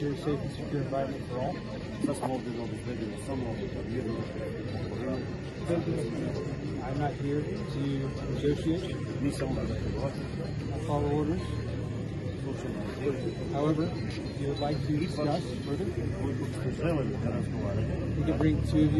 secure, safe and secure environment for all. I'm not here to negotiate, follow orders. However, if you would like to discuss further, we can bring two of you